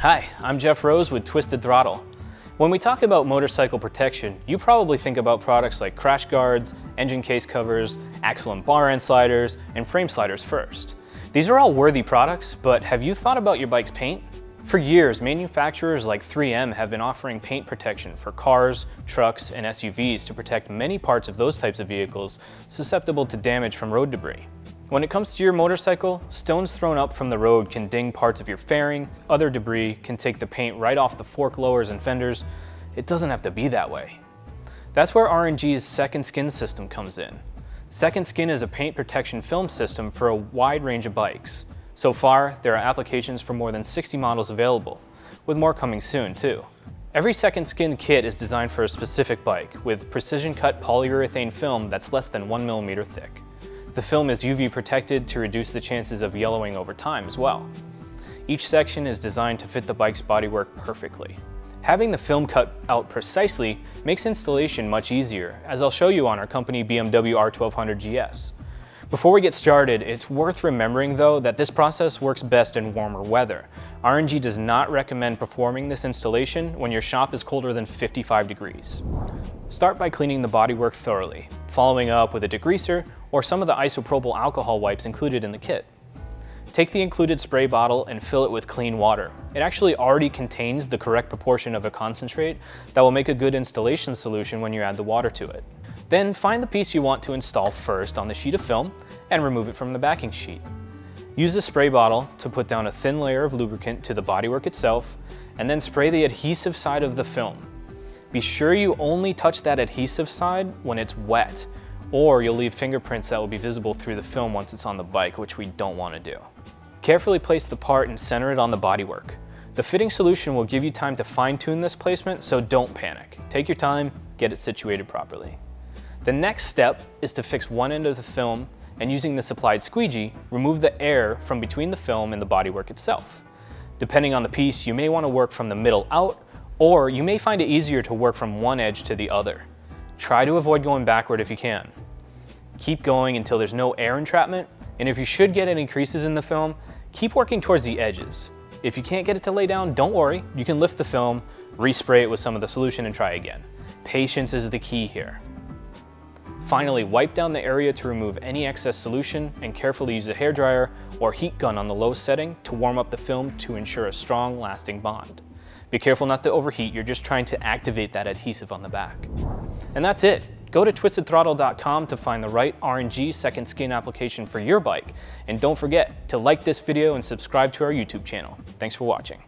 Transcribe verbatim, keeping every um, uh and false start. Hi, I'm Jeff Rose with Twisted Throttle. When we talk about motorcycle protection, you probably think about products like crash guards, engine case covers, axle and bar end sliders, and frame sliders first. These are all worthy products, but have you thought about your bike's paint? For years, manufacturers like three M have been offering paint protection for cars, trucks, and S U Vs to protect many parts of those types of vehicles susceptible to damage from road debris. When it comes to your motorcycle, stones thrown up from the road can ding parts of your fairing, other debris can take the paint right off the fork lowers and fenders. It doesn't have to be that way. That's where R and G's Second Skin system comes in. Second Skin is a paint protection film system for a wide range of bikes. So far, there are applications for more than sixty models available, with more coming soon too. Every Second Skin kit is designed for a specific bike with precision-cut polyurethane film that's less than one millimeter thick. The film is U V protected to reduce the chances of yellowing over time as well. Each section is designed to fit the bike's bodywork perfectly. Having the film cut out precisely makes installation much easier, as I'll show you on our company B M W R twelve hundred G S. Before we get started, it's worth remembering though that this process works best in warmer weather. R and G does not recommend performing this installation when your shop is colder than fifty-five degrees. Start by cleaning the bodywork thoroughly, following up with a degreaser or some of the isopropyl alcohol wipes included in the kit. Take the included spray bottle and fill it with clean water. It actually already contains the correct proportion of a concentrate that will make a good installation solution when you add the water to it. Then find the piece you want to install first on the sheet of film and remove it from the backing sheet. Use the spray bottle to put down a thin layer of lubricant to the bodywork itself, and then spray the adhesive side of the film. Be sure you only touch that adhesive side when it's wet, or you'll leave fingerprints that will be visible through the film once it's on the bike, which we don't want to do. Carefully place the part and center it on the bodywork. The fitting solution will give you time to fine-tune this placement, so don't panic. Take your time, get it situated properly. The next step is to fix one end of the film, and using the supplied squeegee, remove the air from between the film and the bodywork itself. Depending on the piece, you may want to work from the middle out, or you may find it easier to work from one edge to the other. Try to avoid going backward if you can. Keep going until there's no air entrapment, and if you should get any creases in the film, keep working towards the edges. If you can't get it to lay down, don't worry, you can lift the film, respray it with some of the solution, and try again. Patience is the key here. Finally, wipe down the area to remove any excess solution and carefully use a hairdryer or heat gun on the low setting to warm up the film to ensure a strong, lasting bond. Be careful not to overheat, you're just trying to activate that adhesive on the back. And that's it. Go to Twisted Throttle dot com to find the right R and G Second Skin application for your bike. And don't forget to like this video and subscribe to our YouTube channel. Thanks for watching.